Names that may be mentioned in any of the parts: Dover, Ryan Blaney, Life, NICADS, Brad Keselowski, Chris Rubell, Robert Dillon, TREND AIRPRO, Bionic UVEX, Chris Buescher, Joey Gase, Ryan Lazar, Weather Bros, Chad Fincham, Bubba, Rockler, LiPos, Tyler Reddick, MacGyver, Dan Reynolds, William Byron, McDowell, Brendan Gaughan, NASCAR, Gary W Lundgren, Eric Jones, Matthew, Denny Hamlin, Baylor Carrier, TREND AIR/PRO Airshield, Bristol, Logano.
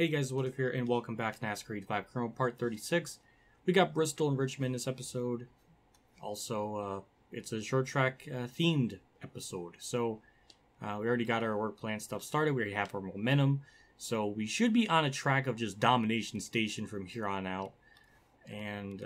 Hey guys, what up here, and welcome back to NASCAR Heat 5 Chrono Part 36. We got Bristol and Richmond this episode. Also, it's a short track themed episode. So, we already got our work plan stuff started. We already have our momentum. So, we should be on a track of just domination station from here on out. And,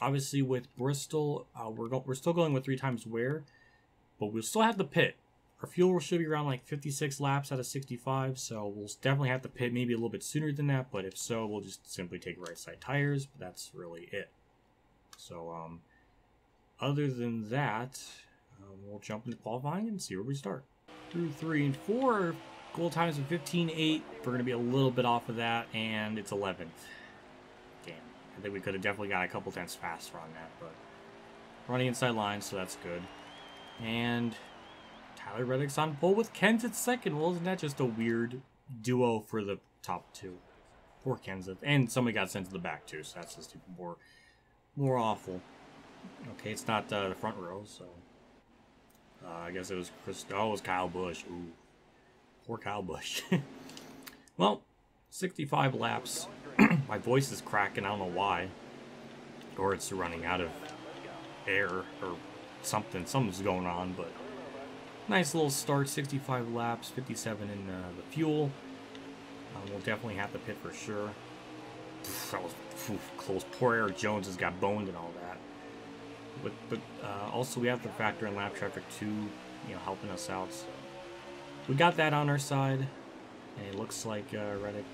obviously with Bristol, we're still going with 3 times wear. But we'll still have the pit. Our fuel should be around like 56 laps out of 65, so we'll definitely have to pit maybe a little bit sooner than that, but if so, we'll just simply take right side tires, but that's really it. So, other than that, we'll jump into qualifying and see where we start. Through 3 and 4, goal times of 15.8. We're going to be a little bit off of that, and it's 11th. Damn, I think we could have definitely got a couple tenths faster on that, but running inside line, so that's good. And Tyler Reddick's on pole with Kenseth second. Well, isn't that just a weird duo for the top two? Poor Kenseth. And somebody got sent to the back, too, so that's just even more awful. Okay, it's not the front row, so... I guess it was Chris... Oh, it was Kyle Busch. Ooh. Poor Kyle Busch. Well, 65 laps. My voice is cracking. I don't know why. Or it's running out of air or something. Something's going on, but... Nice little start, 65 laps, 57 in the fuel. We'll definitely have to pit for sure. Pff, that was close. Poor Eric Jones has got boned and all that. But also we have to factor in lap traffic too, you know, helping us out. So we got that on our side, and it looks like Reddick.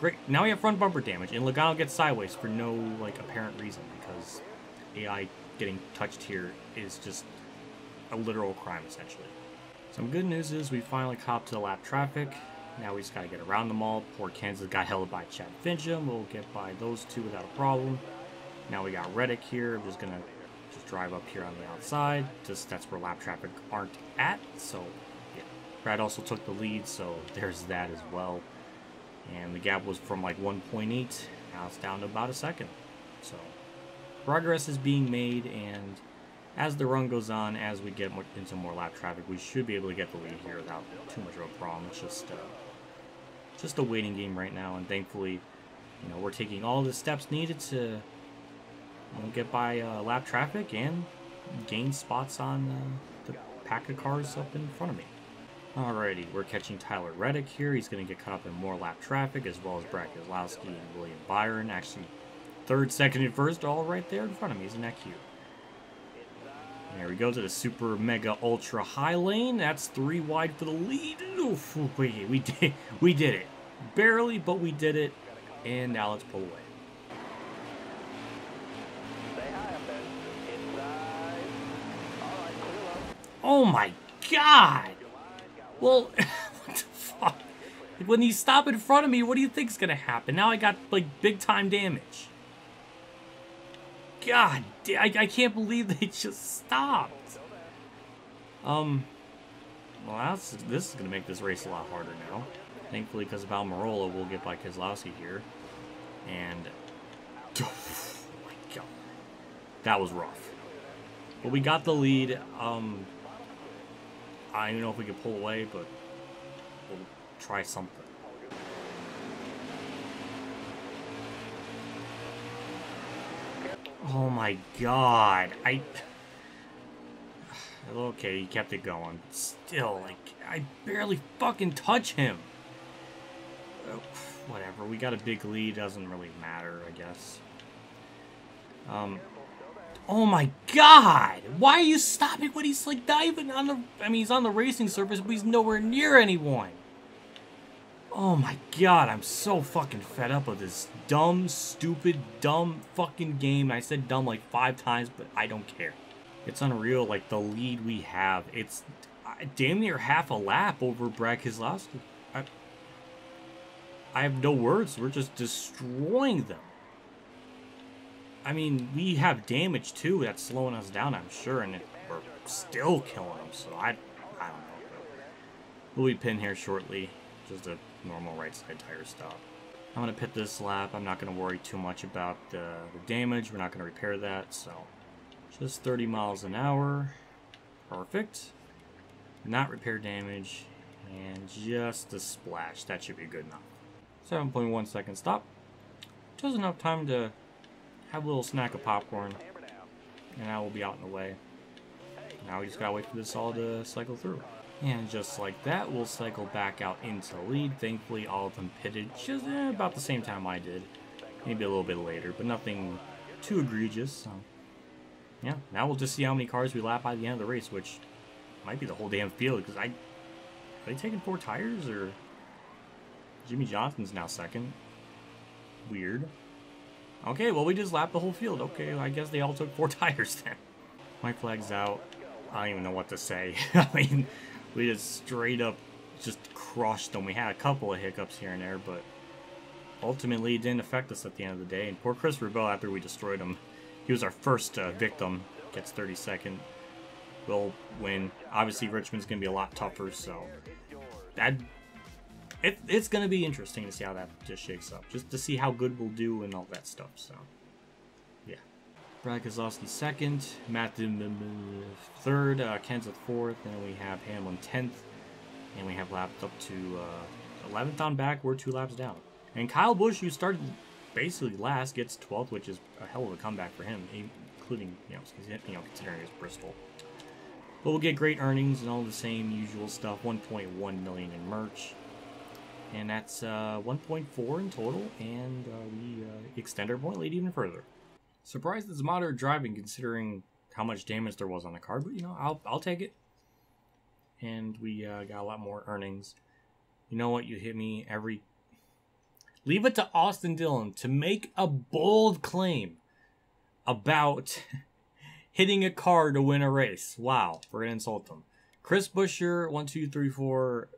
Great. Now we have front bumper damage, and Logano gets sideways for no like apparent reason because AI getting touched here is just a literal crime, essentially. Some good news is we finally copped to the lap traffic. Now we just gotta get around them all. Poor Kenseth got held by Chad Fincham. We'll get by those two without a problem. Now we got Reddick here. I'm just gonna drive up here on the outside. Just that's where lap traffic aren't at. So yeah. Brad also took the lead, so there's that as well. And the gap was from like 1.8. Now it's down to about a second. So progress is being made, and as the run goes on, as we get into more lap traffic, we should be able to get the lead here without too much of a problem. It's just a waiting game right now, and thankfully, you know, we're taking all the steps needed to get by lap traffic and gain spots on the pack of cars up in front of me. Alrighty, we're catching Tyler Reddick here. He's going to get caught up in more lap traffic, as well as Brad Keselowski and William Byron. Actually, third, second, and first, all right there in front of me. Isn't that cute? There we go to the super mega ultra high lane. That's 3 wide for the lead. Oof, we did it, barely, but we did it. And now let's pull away. Oh my God! Well, what the fuck? When you stop in front of me, what do you think's gonna happen? Now I got like big time damage. God, I can't believe they just stopped. Well, this is going to make this race a lot harder now. Thankfully, because of Almirola, we'll get by Keselowski here. And, oh my God, that was rough. But we got the lead. I don't know if we can pull away, but we'll try something. Oh my God, okay, he kept it going. But still, like, I barely fucking touch him. Oh, whatever, we got a big lead, doesn't really matter, I guess. Oh my God! Why are you stopping when he's, like, not even on the... I mean, he's on the racing surface, but he's nowhere near anyone. Oh my God, I'm so fucking fed up with this dumb, stupid, dumb fucking game. I said dumb like 5 times, but I don't care. It's unreal, like the lead we have. It's damn near half a lap over Brad Keselowski. I have no words. We're just destroying them. I mean, we have damage too. That's slowing us down, I'm sure, and we're still killing them, so I don't know. We'll be pinned here shortly. Just a normal right side tire stop. I'm going to pit this lap. I'm not going to worry too much about the damage. We're not going to repair that. So just 30 miles an hour. Perfect. Not repair damage. and just a splash. That should be good enough. 7.1 second stop. Just enough time to have a little snack of popcorn, and I will be out in the way. Now we just gotta wait for this all to cycle through. And just like that, we'll cycle back out into lead. Thankfully, all of them pitted just about the same time I did. Maybe a little bit later, but nothing too egregious. So, yeah, now we'll just see how many cars we lap by the end of the race, which might be the whole damn field, because are they taking four tires, or... Jimmy Johnson's now second. Weird. Okay, well, we just lapped the whole field. Okay, I guess they all took four tires then. My flag's out. I don't even know what to say. I mean, we just straight up just crushed them. We had a couple of hiccups here and there, but ultimately it didn't affect us at the end of the day. And poor Chris Rubell, after we destroyed him, he was our first victim, gets 32nd. We'll win. Obviously, Richmond's going to be a lot tougher, so that it's going to be interesting to see how that just shakes up, just to see how good we'll do and all that stuff, so... Brad Keselowski second, Matthew third, Kenseth fourth, and we have Hamlin 10th, and we have lapped up to 11th on back. We're two laps down. And Kyle Busch, who started basically last, gets 12th, which is a hell of a comeback for him, including, considering it's Bristol. But we'll get great earnings and all the same usual stuff, 1.1 million in merch. And that's 1.4 in total, and we extend our point lead even further. Surprised it's moderate driving considering how much damage there was on the car, but you know, I'll take it. And we got a lot more earnings. You know what? You hit me every... Leave it to Austin Dillon to make a bold claim about hitting a car to win a race. Wow, we're going to insult them. Chris Buescher, 1, 2, 3, 4...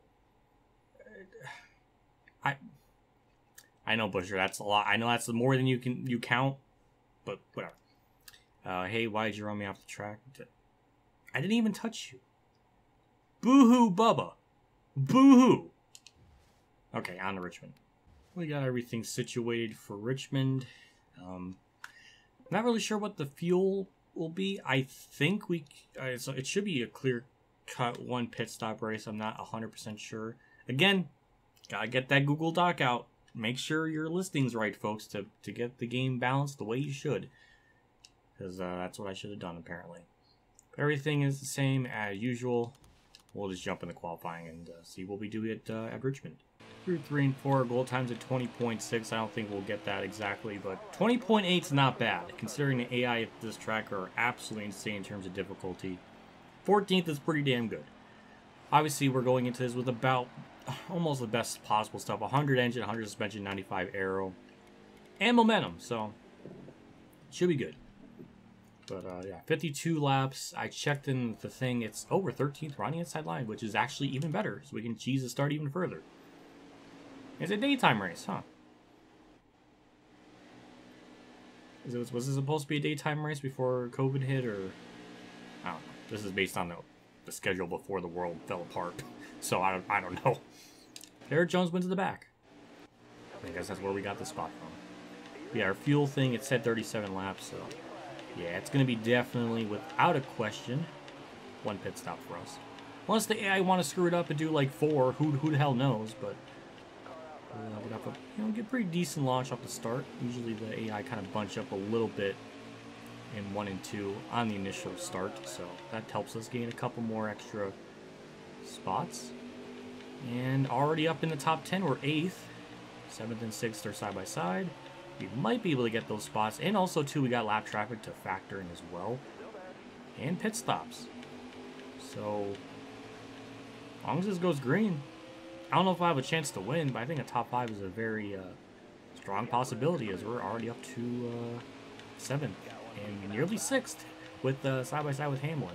I know, Buescher, that's a lot. I know that's more than you count. But whatever. Hey, why'd you run me off the track? I didn't even touch you. Boo-hoo, Bubba. Boo-hoo. Okay, on to Richmond. We got everything situated for Richmond. Not really sure what the fuel will be. I think we... so it should be a clear-cut one pit stop race. I'm not 100% sure. Again, gotta get that Google Doc out. Make sure your listing's right, folks, to get the game balanced the way you should. Because that's what I should have done, apparently. Everything is the same as usual. We'll just jump into qualifying and see what we do at Richmond. Through 3 and 4, goal times at 20.6. I don't think we'll get that exactly, but 20.8 is not bad, considering the AI at this track are absolutely insane in terms of difficulty. 14th is pretty damn good. Obviously, we're going into this with about... almost the best possible stuff. 100 engine, 100 suspension, 95 aero, and momentum. So, should be good. But, yeah, 52 laps. I checked in the thing. It's over 13th. We're on the inside line, which is actually even better. So we can cheese the start even further. It's a daytime race, huh? Was this supposed to be a daytime race before COVID hit, or... I don't know. This is based on the schedule before the world fell apart. So I don't know. Eric Jones went to the back. I guess that's where we got the spot from. Yeah, our fuel thing, it said 37 laps, so... yeah, it's going to be definitely, without a question, one pit stop for us. Unless the AI want to screw it up and do, like, 4, who the hell knows, but... we'd have to, get a pretty decent launch off the start. Usually the AI kind of bunch up a little bit in 1 and 2 on the initial start, so that helps us gain a couple more extra... spots. And already up in the top 10, we're 8th. 7th and 6th are side by side. We might be able to get those spots. And also, too, we got lap traffic to factor in as well. And pit stops. So, as long as this goes green, I don't know if I have a chance to win, but I think a top 5 is a very strong possibility, as we're already up to 7th and nearly 6th with side by side with Hamlin.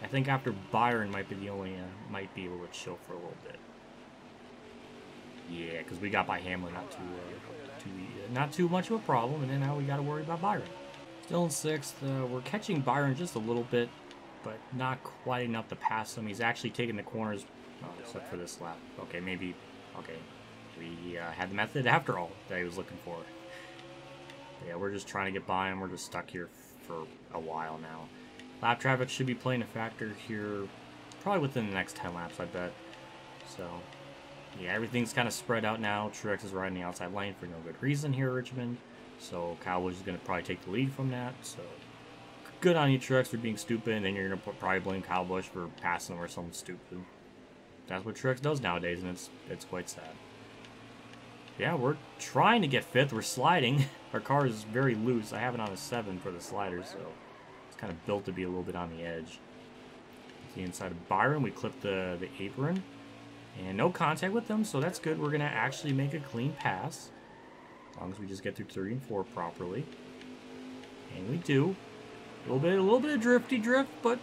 I think after Byron might be the only might be able to chill for a little bit. Yeah, because we got by Hamlin not too much of a problem, and then now we got to worry about Byron. Still in 6th, we're catching Byron just a little bit, but not quite enough to pass him. He's actually taking the corners, except for this lap. Okay, maybe. Okay, we had the method after all that he was looking for. But yeah, we're just trying to get by him. We're just stuck here for a while now. Lap traffic should be playing a factor here, probably within the next 10 laps, I bet. So, yeah, everything's kind of spread out now. Truex is riding the outside lane for no good reason here at Richmond. So Kyle Busch is going to probably take the lead from that. So good on you, Truex, for being stupid. And then you're going to probably blame Kyle Busch for passing him or something stupid. That's what Truex does nowadays, and it's quite sad. Yeah, we're trying to get fifth. We're sliding. Our car is very loose. I have it on a 7 for the slider, so it's kind of built to be a little bit on the edge. The inside of Byron, we clip the apron. And no contact with them, so that's good. We're going to actually make a clean pass. As long as we just get through 3 and 4 properly. And we do. A little bit of drifty drift, but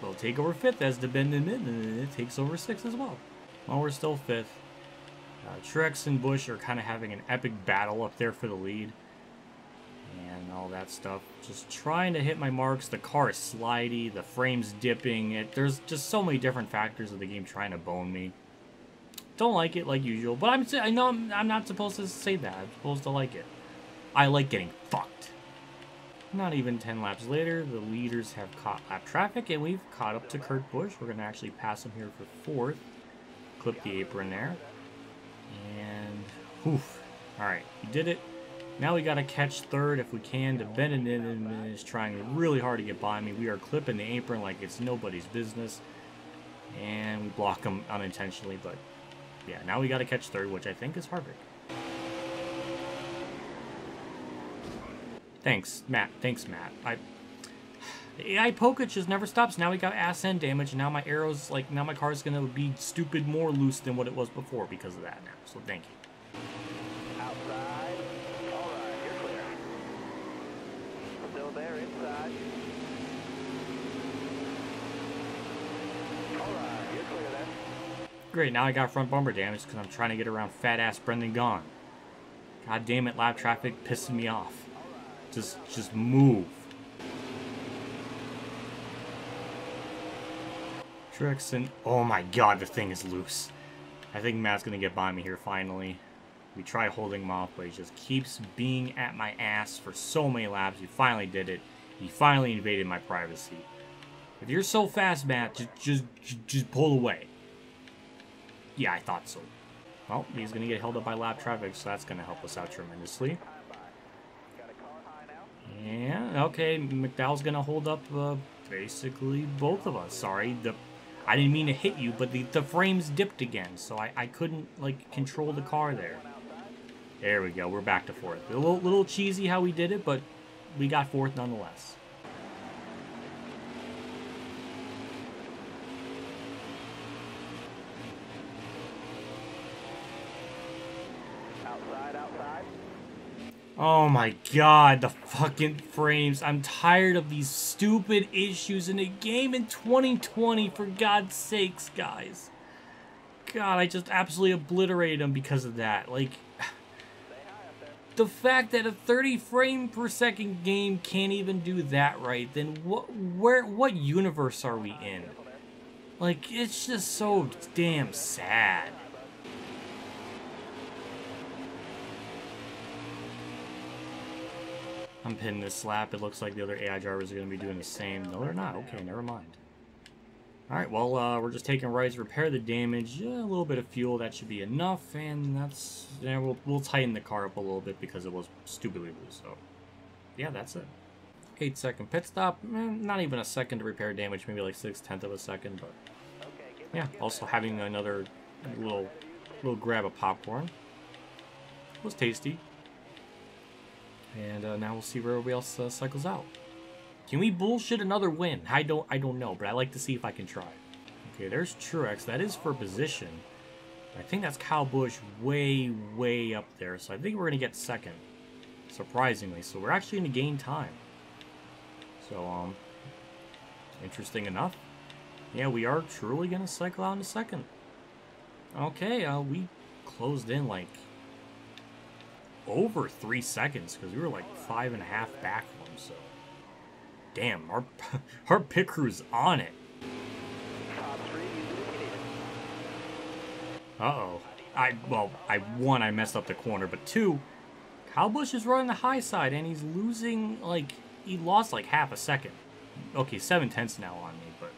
we'll take over 5th as the bend in mid, and it takes over 6th as well. Well, we're still 5th. Truex and Busch are kind of having an epic battle up there for the lead. And all that stuff. Just trying to hit my marks. The car is slidey. The frame's dipping. There's just so many different factors of the game trying to bone me. Don't like it like usual, but I know I'm not supposed to say that. I'm supposed to like it. I like getting fucked. Not even 10 laps later, the leaders have caught lap traffic, and we've caught up to Kurt Busch. We're going to actually pass him here for 4th. Clip the apron there. And, oof. Alright, we did it. Now we got to catch 3rd if we can. Bennett is trying really hard to get by me. We are clipping the apron like it's nobody's business. And we block him unintentionally, but... yeah, now we got to catch 3rd, which I think is Harvick. Thanks, Matt. I Pokach just never stops. Now we got ass end damage, and now my arrows, like, now my car's going to be stupid more loose than what it was before because of that now. So thank you. Outside. All right, you're clear. Still there, inside. All right, you're clear then. Great, now I got front bumper damage because I'm trying to get around fat-ass Brendan Gaughan. God damn it, lap traffic pissing me off. Just move. Truex, oh my god, the thing is loose. I think Matt's going to get by me here finally. We try holding him off, but he just keeps being at my ass for so many laps. He finally did it. He finally invaded my privacy. If you're so fast, Matt, just pull away. Yeah, I thought so. Well, he's going to get held up by lap traffic, so that's going to help us out tremendously. Yeah, okay, McDowell's going to hold up basically both of us. Sorry, I didn't mean to hit you, but the frame's dipped again, so I couldn't, like, control the car there. There we go, we're back to 4th. A little cheesy how we did it, but we got 4th nonetheless. Oh my god, the fucking frames. I'm tired of these stupid issues in a game in 2020, for God's sakes, guys. God, I just absolutely obliterated them because of that. Like, the fact that a 30 frame per second game can't even do that right, then what universe are we in? Like, it's just so damn sad. I'm pinning this slap. It looks like the other AI drivers are going to be doing the same. No, they're not. Okay, never mind. Alright, well, we're just taking rights, repair the damage. Yeah, a little bit of fuel, that should be enough. And that's... yeah, we'll tighten the car up a little bit because it was stupidly loose. So, yeah, that's it. 8-second pit stop. Not even a second to repair damage. Maybe like 6/10 of a second. But, yeah, also having another little grab of popcorn. It was tasty. And now we'll see where everybody else cycles out. Can we bullshit another win? I don't know, but I like to see if I can try. Okay, there's Truex. That is for position. I think that's Kyle Busch way up there. So I think we're gonna get 2nd, surprisingly. So we're actually gonna gain time. So interesting enough. Yeah, we are truly gonna cycle out in a 2nd. Okay, we closed in like over 3 seconds because we were like 5.5 back from them, so damn, our pit crew's on it. Uh-oh. Well, one, I messed up the corner, but 2, Kyle Busch is running the high side and he's losing, like, he lost like half a second. Okay, 7/10 now on me, but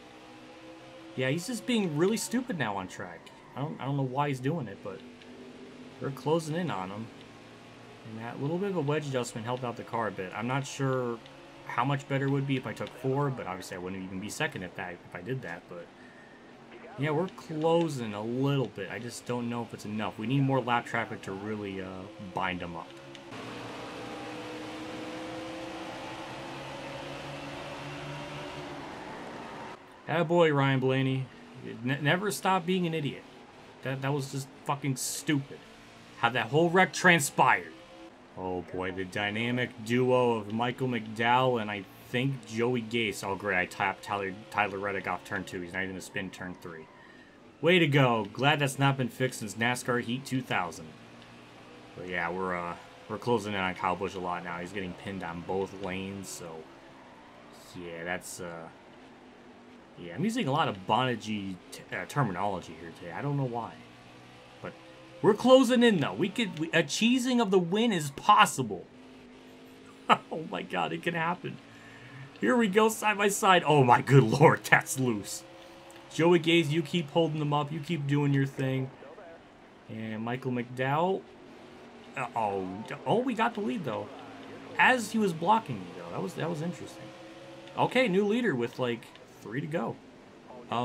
yeah, he's just being really stupid now on track. I don't know why he's doing it, but they're closing in on him. And that little bit of a wedge adjustment helped out the car a bit. I'm not sure how much better it would be if I took four, but obviously I wouldn't even be second at that if I did that. But yeah, we're closing a little bit. I just don't know if it's enough. We need more lap traffic to really bind them up. Attaboy, Ryan Blaney. Never stop being an idiot. That was just fucking stupid. How that whole wreck transpired. Oh boy, the dynamic duo of Michael McDowell and I think Joey Gase. Oh great, I tapped Tyler Reddick off turn 2. He's not even going to spin turn 3. Way to go. Glad that's not been fixed since NASCAR Heat 2000. But yeah, we're closing in on Kyle Busch a lot now. He's getting pinned on both lanes, so yeah, that's yeah, I'm using a lot of Bonagee terminology here today. I don't know why. But we're closing in, though. A cheesing of the win is possible. Oh, my God. It can happen. Here we go, side by side. Oh, my good Lord. That's loose. Joey Gase, you keep holding them up. You keep doing your thing. And Michael McDowell. Oh, we got the lead, though. As he was blocking me, though. That was interesting. Okay, new leader with, like... 3 to go. I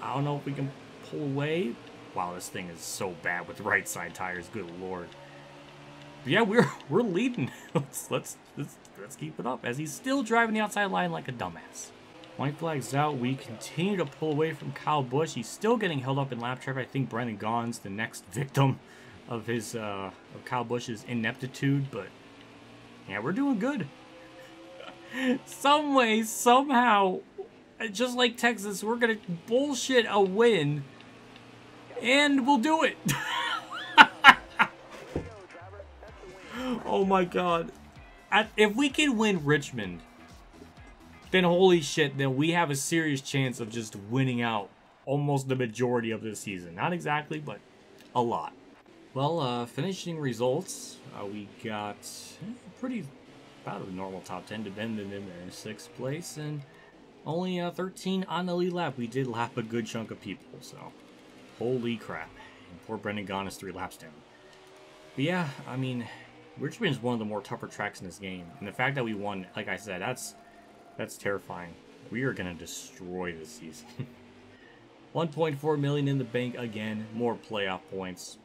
don't know if we can pull away. Wow, this thing is so bad with right side tires. Good Lord. But yeah, we're leading. let's keep it up as he's still driving the outside line like a dumbass. White flags out. We continue to pull away from Kyle Busch. He's still getting held up in lap traffic. I think Brendan Gaughan's the next victim of his of Kyle Busch's ineptitude. But yeah, we're doing good. Some way, somehow, just like Texas, we're gonna bullshit a win, and we'll do it. Oh my God! If we can win Richmond, then holy shit, then we have a serious chance of just winning out almost the majority of this season. Not exactly, but a lot. Well, finishing results, we got pretty. About a normal top 10 to Bendon in there in 6th place, and only 13 on the lead lap. We did lap a good chunk of people, so holy crap. And poor Brendan Gaughan is 3 laps down. But yeah, I mean, Richmond's one of the more tougher tracks in this game, and the fact that we won, like I said, that's terrifying. We are going to destroy this season. 1.4 million in the bank again, more playoff points.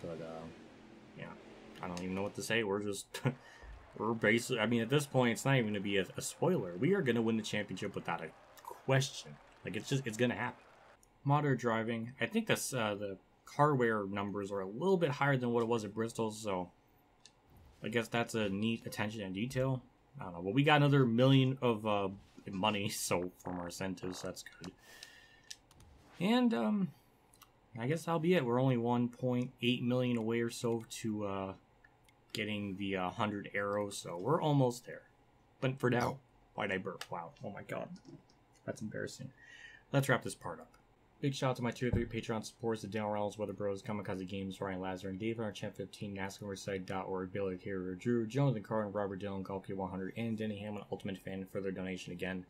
But yeah, I don't even know what to say. We're just... We're basically, I mean, at this point, it's not even going to be a spoiler. We are going to win the championship without a question. Like, it's just, it's going to happen. Moderate driving. I think that's, the car wear numbers are a little bit higher than what it was at Bristol, so I guess that's a neat attention to detail. I don't know, but we got another $1 million of money, so from our incentives, so that's good. And, I guess that'll be it. We're only 1.8 million away or so to, getting the 100 arrows, so we're almost there. But for now, why'd I burp? Wow, oh my God, that's embarrassing. Let's wrap this part up. Big shout out to my tier 3 Patreon supporters, the Dan Reynolds, Weather Bros, Kamikaze Games, Ryan Lazar, and Dave, our Champ 15, Nascarnumbersite.org, Baylor Carrier, Drew, Jonathan Carden, Robert Dillon, Golf P100, and Denny Hamlin, Ultimate Fan, for their donation again.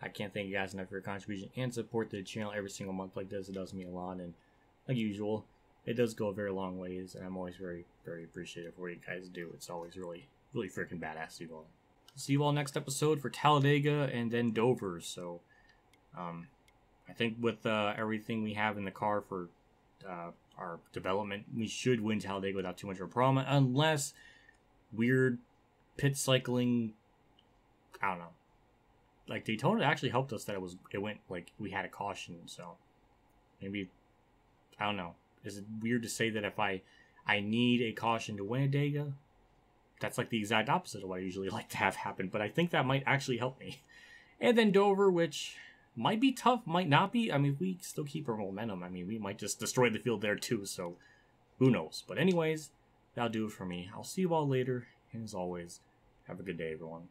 I can't thank you guys enough for your contribution and support to the channel every single month like this. It does mean a lot, and like usual, it does go a very long ways, and I'm always very, very appreciative of what you guys do. It's always really, really freaking badass to you all. See you all next episode for Talladega and then Dover. So, I think with everything we have in the car for our development, we should win Talladega without too much of a problem, unless weird pit cycling. I don't know. Like Daytona actually helped us that it went like we had a caution, so maybe I don't know. Is it weird to say that if I need a caution to win a Dega? That's like the exact opposite of what I usually like to have happen, but I think that might actually help me. And then Dover, which might be tough, might not be. I mean, we still keep our momentum. I mean, we might just destroy the field there too, so who knows. But anyways, that'll do it for me. I'll see you all later, and as always, have a good day, everyone.